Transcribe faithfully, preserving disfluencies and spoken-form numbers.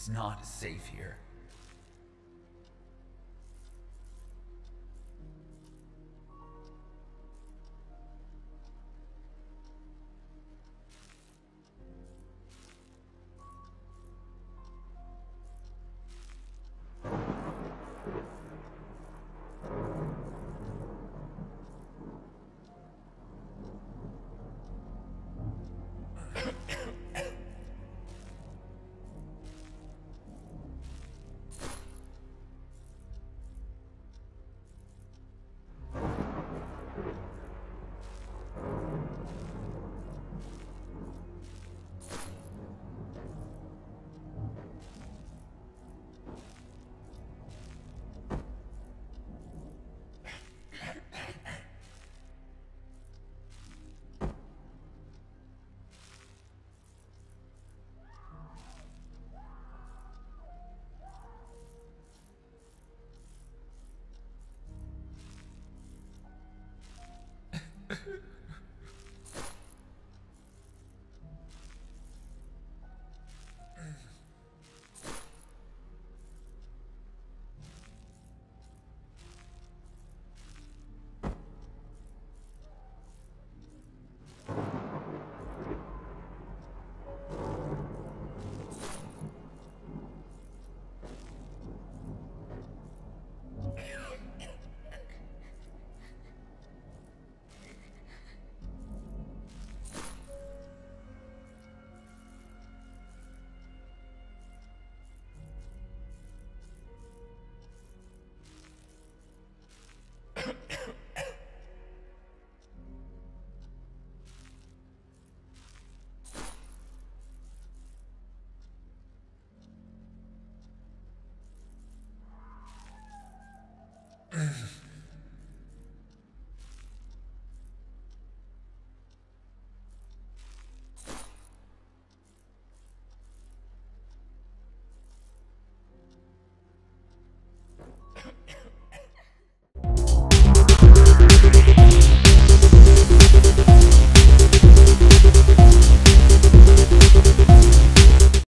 It's not safe here.